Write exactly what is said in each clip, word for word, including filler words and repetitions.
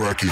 cracking.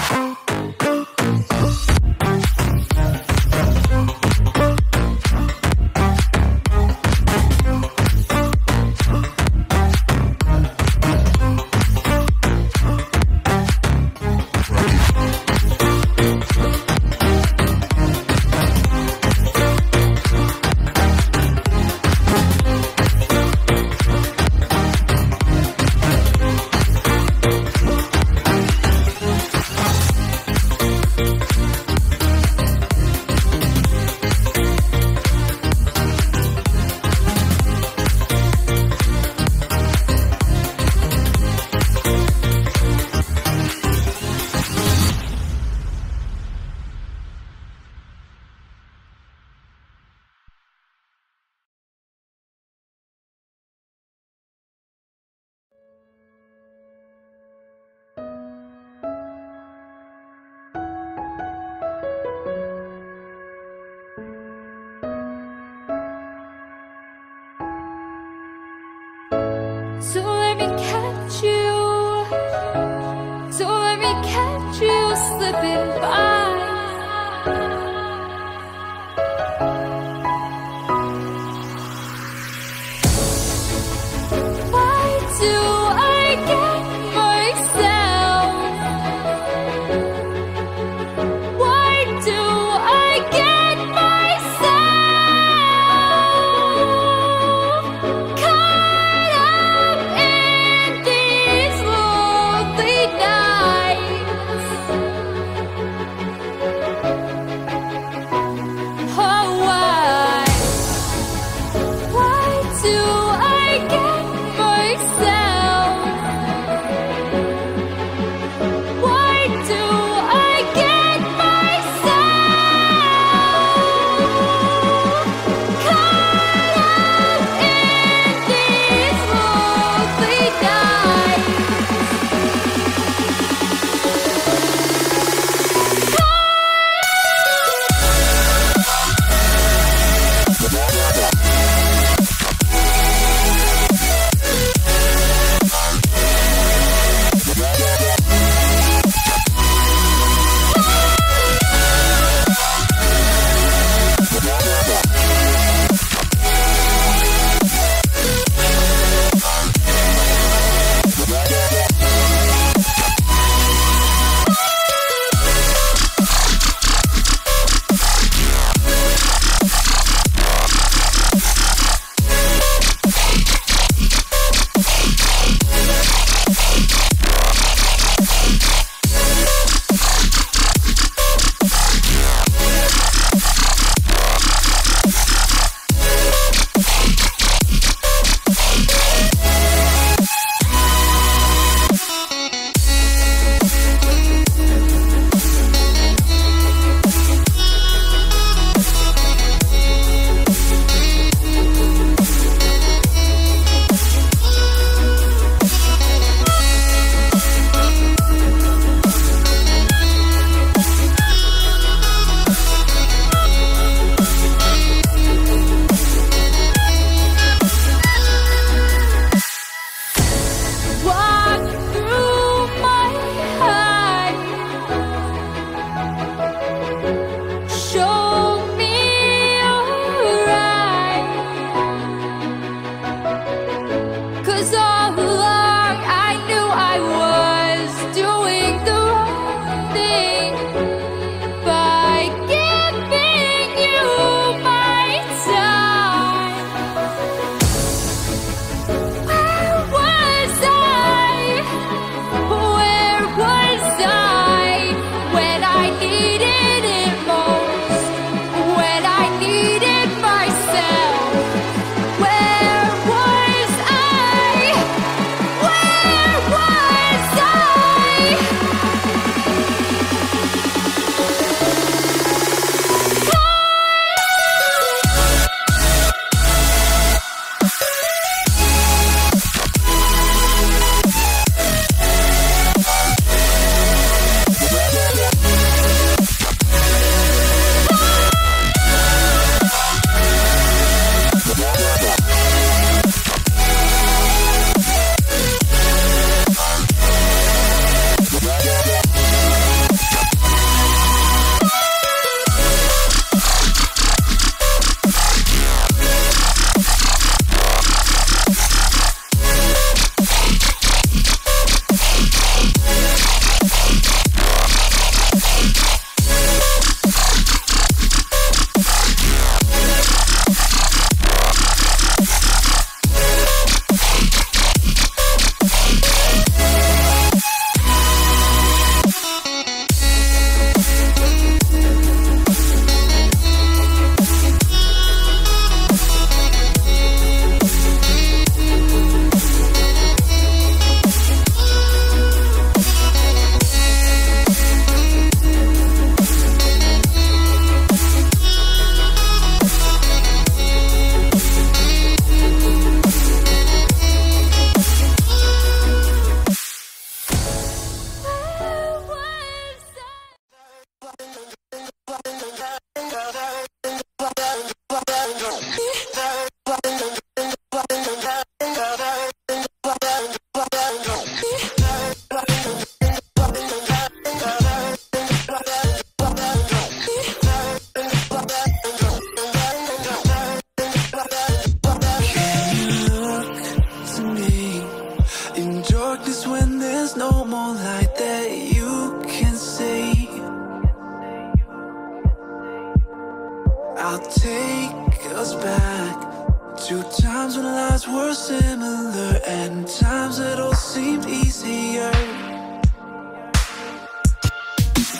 So let me catch you, so let me catch you slipping by. Why do I get myself? Why do I get myself? These lonely nights. take us back to times when lives were similar and times that all seemed easier.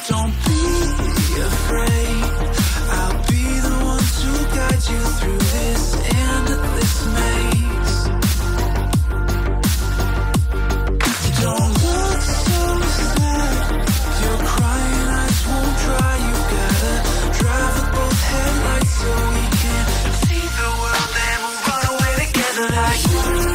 Don't be afraid, I'll be the one to guide you through this and this maze. Don't look so sad, your crying eyes won't dry. You gotta drive with both headlights so we can see the world and we'll run away together like you.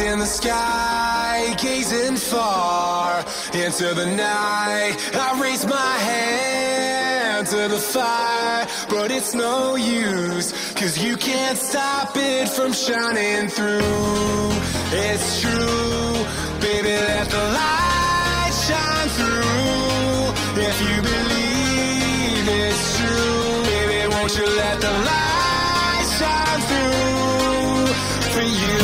In the sky, gazing far into the night, I raise my hand to the fire, but it's no use, cause you can't stop it from shining through. It's true, baby, let the light shine through. If you believe it's true, baby, won't you let the light shine through for you.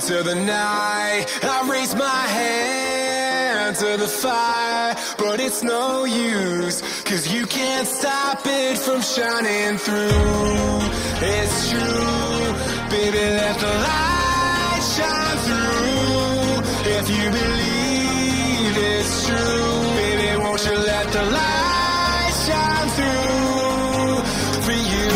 into the night. I raise my hand to the fire, but it's no use, cause you can't stop it from shining through. It's true, baby, let the light shine through. If you believe it's true, baby, won't you let the light shine through for you.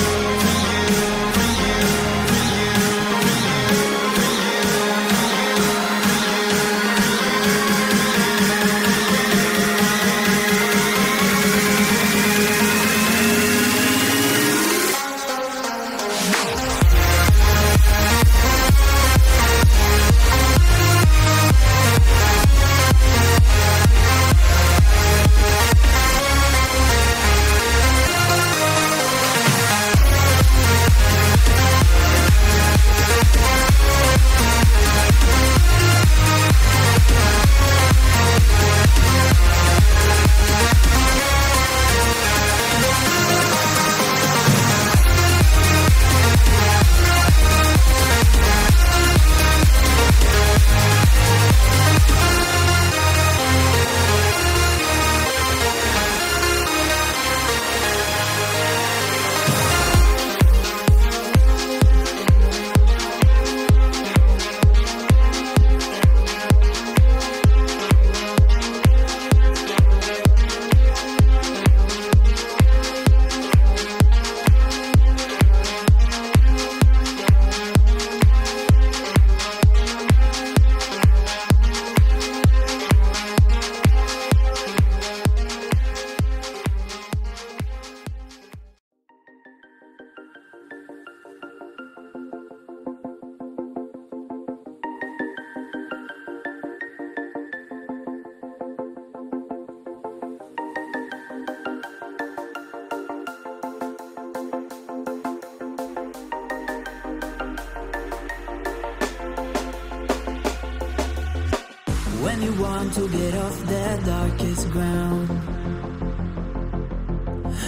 When you want to get off the darkest ground,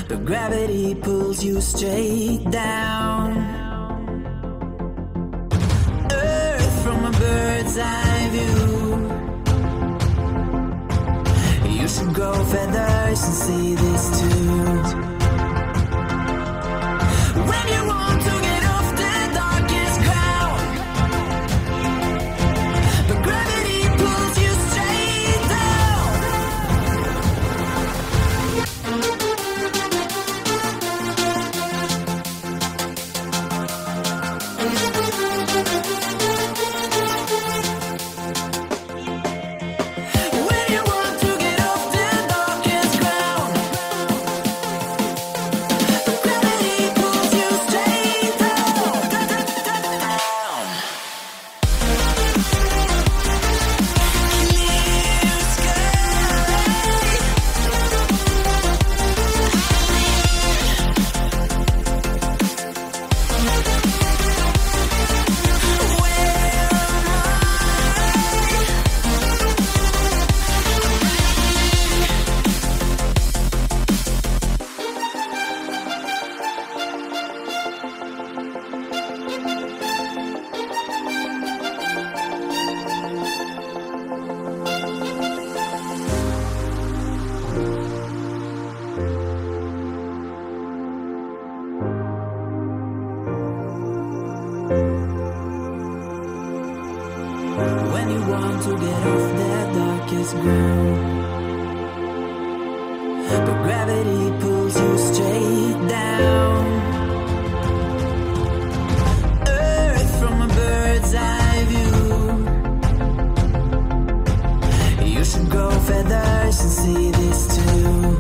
but gravity pulls you straight down. Earth from a bird's eye view. You should grow feathers and see this too. When you want to get off the darkest ground, but gravity pulls you straight down. When you want to get off the darkest ground, but gravity pulls you straight down. When you want to get off the darkest ground, but gravity pulls you straight down. Earth from a bird's eye view. You should grow feathers and see this too.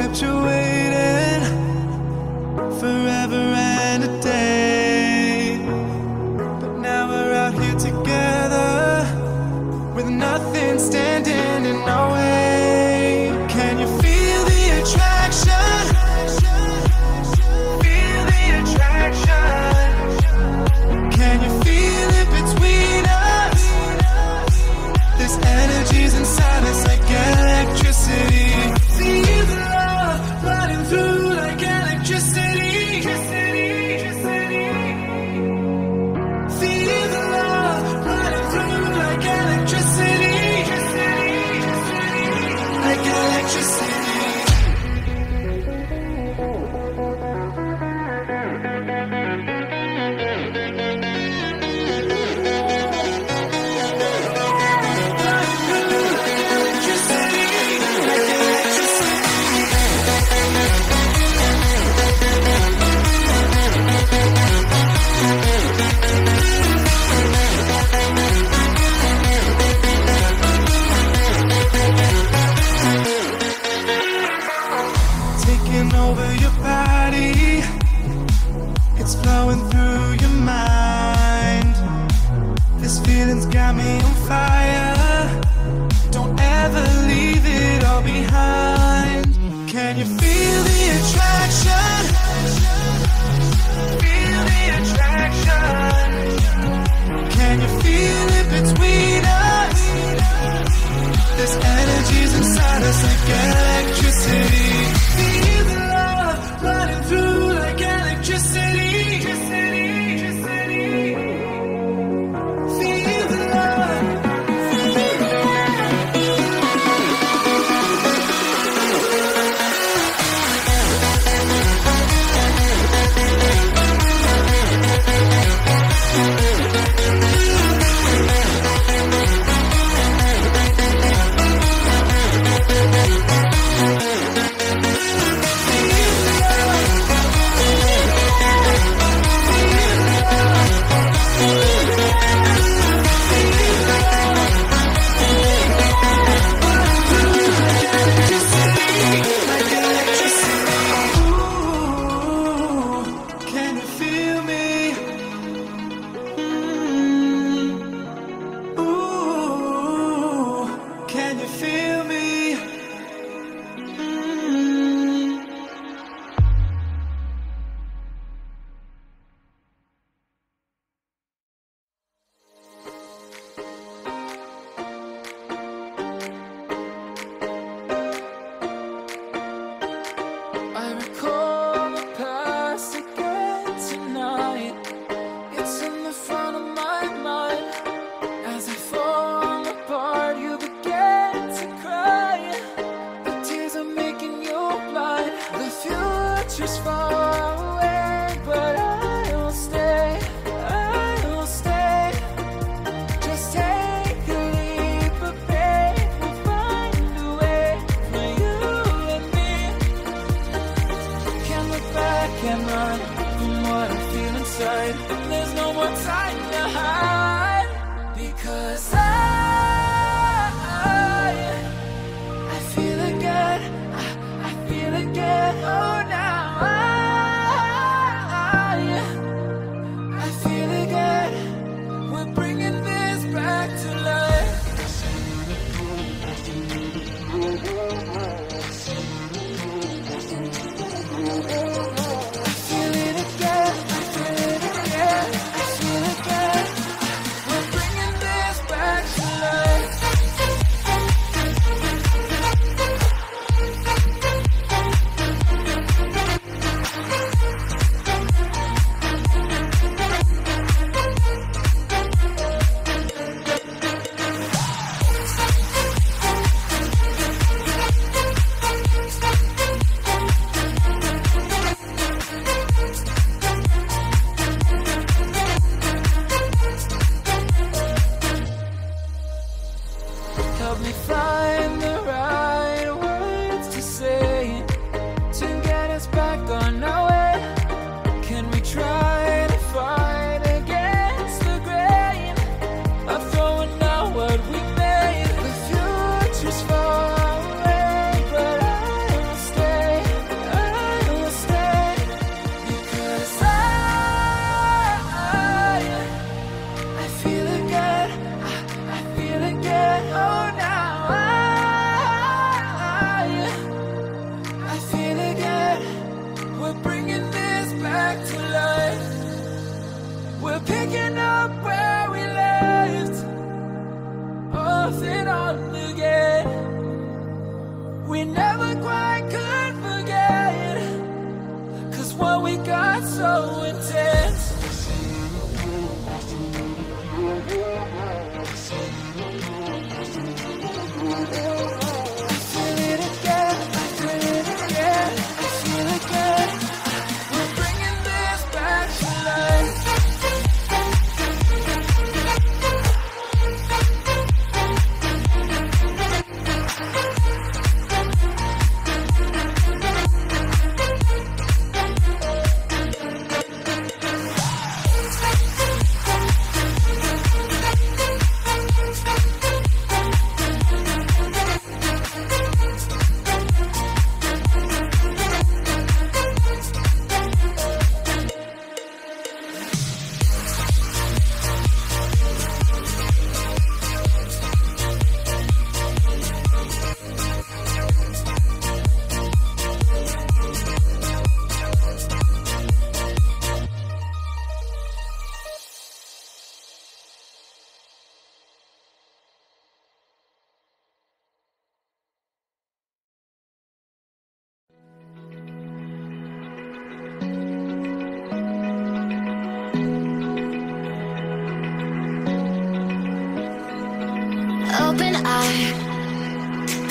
kept you waiting forever and a day. But now we're out here together with nothing standing in our way. Can you feel the attraction? Feel the attraction. Can you feel it between us? This energy's inside us like electricity. See the love running through like electricity. See the love running through like electricity. Like electricity. Over your body, it's flowing through your mind. This feeling's got me on fire. Don't ever leave it all behind. Can you feel the attraction? Feel the attraction. Can you feel it between us? This energy's inside us like electricity. Running through like electricity.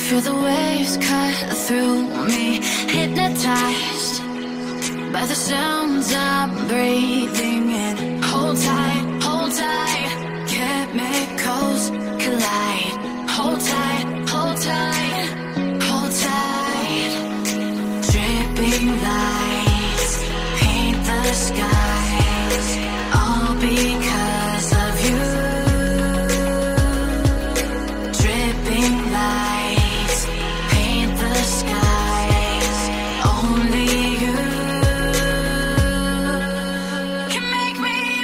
Feel the waves cut through me, hypnotized by the sounds I'm breathing in. Hold tight, hold tight, chemicals collide. Hold tight, hold tight, hold tight. Dripping lights paint the skies, all because of you. Dripping lights skies, only you can make me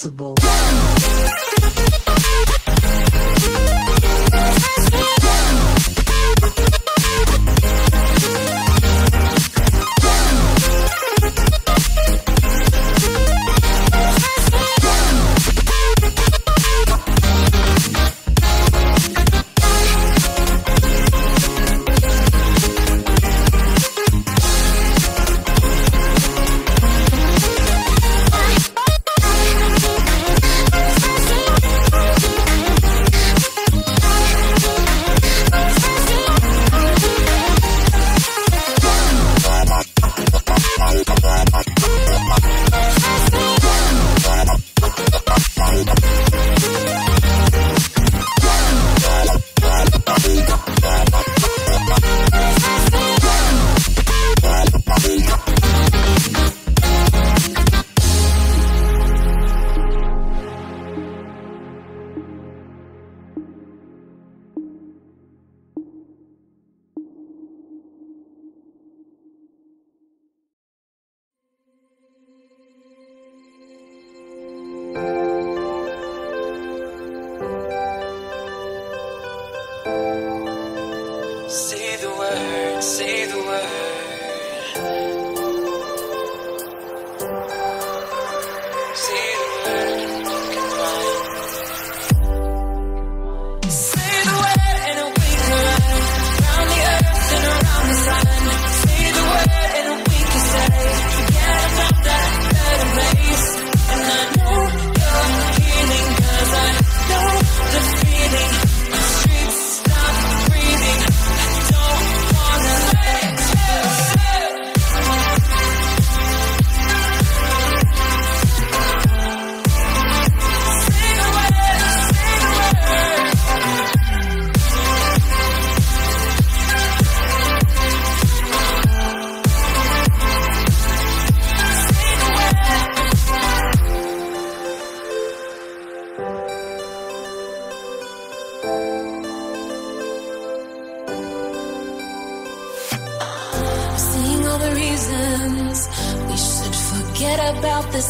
sensible. Say the word, say the word. Say the word. Say the word and awaken. Round the earth and around the sun. Say the word and we can say, forget about that better place. And I know you're healing, cause I know the feeling. The streets stop breathing.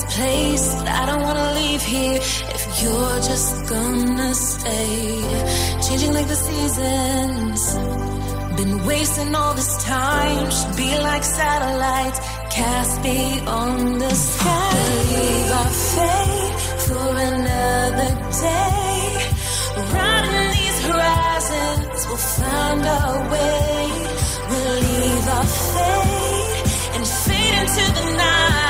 This place, I don't wanna leave here if you're just gonna stay. Changing like the seasons, been wasting all this time. Should be like satellites cast beyond the sky. Leave our fate for another day. Riding these horizons, we'll find our way. We'll leave our fate and fade into the night.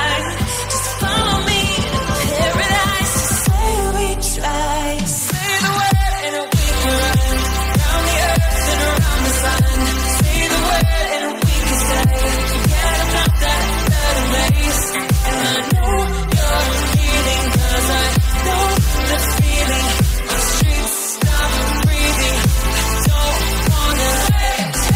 Follow me to paradise. Say we try. Say the word and we can run. Round the earth and around the sun. Say the word and we can say, forget about that better place. And I know you're healing, cause I know the feeling. The streets stop breathing. I don't wanna let you.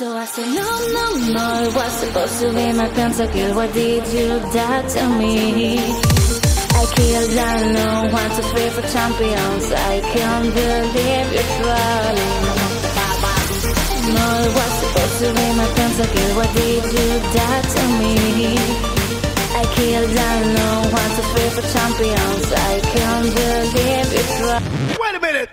So I said, no, no, no, it was supposed to be my pentakill. Why did you do that to me? I killed, I know, one, two, three for champions. I can't believe you're trolling. No, it was supposed to be my pentakill. Why did you do that to me? I killed, I know, one, two, three for champions. I can't believe you're trolling. Wait a minute!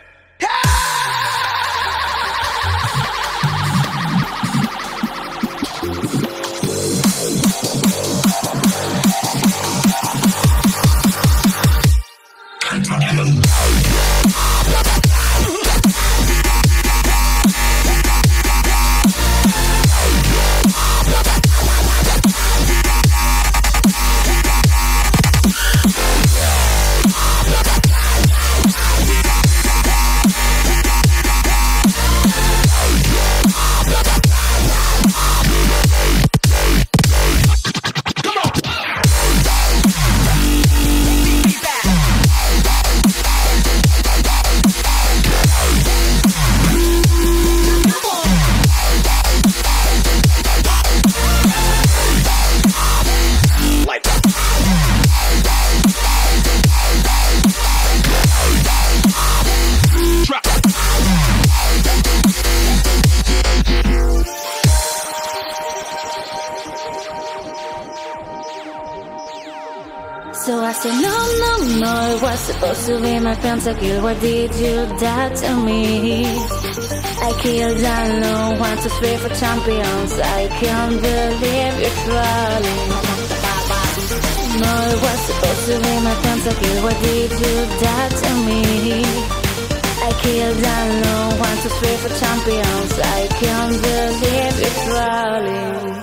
So I said, no, no, no, it was supposed to be my pentakill. Why did you do that to me? I killed, I know, one, two, three for champions. I can't believe you're trolling. No, it was supposed to be my pentakill. Why did you do that to me? I killed, I know, one, two, three for champions. I can't believe you're trolling.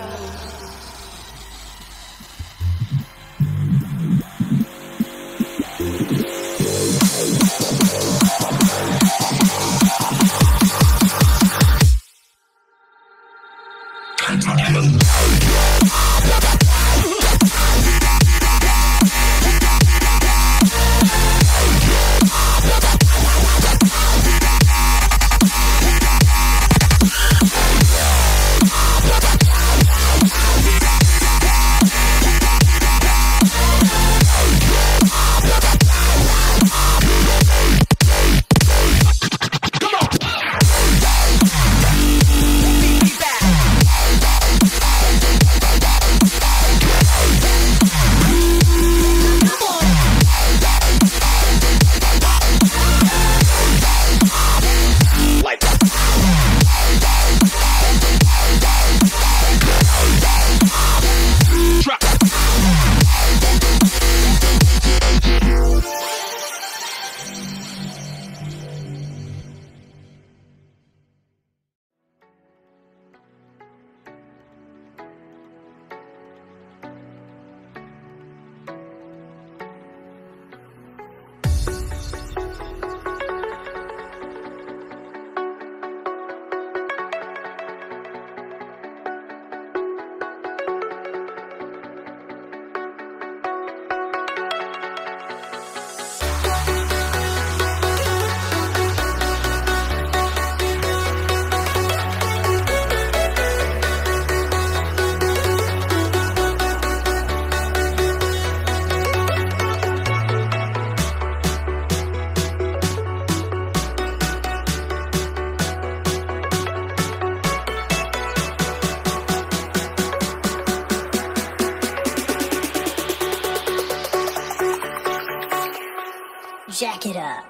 Jack it up.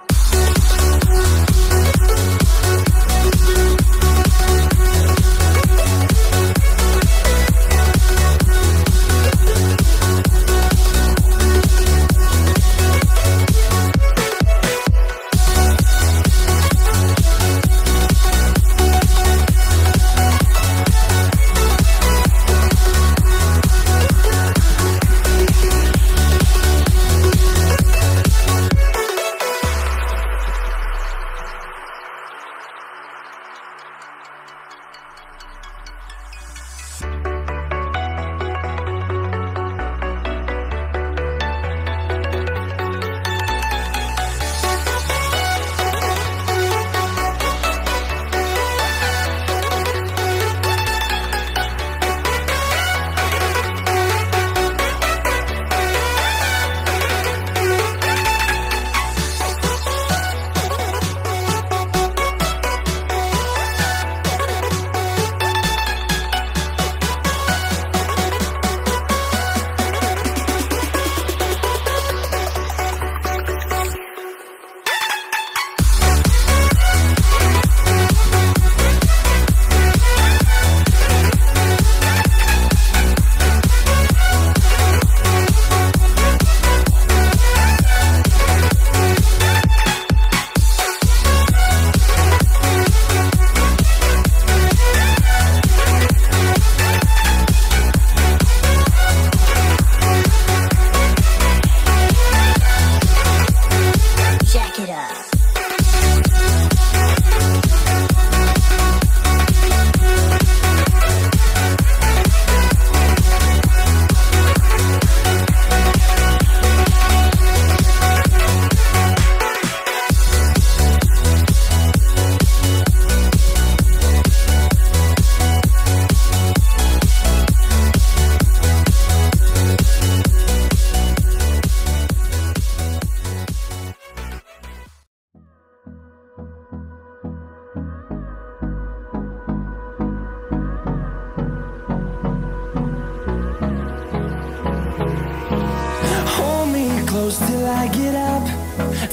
close till I get up.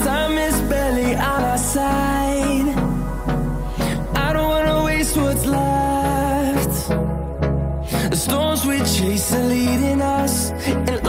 Time is barely on our side. I don't wanna waste what's left. The storms we chase are leading us, and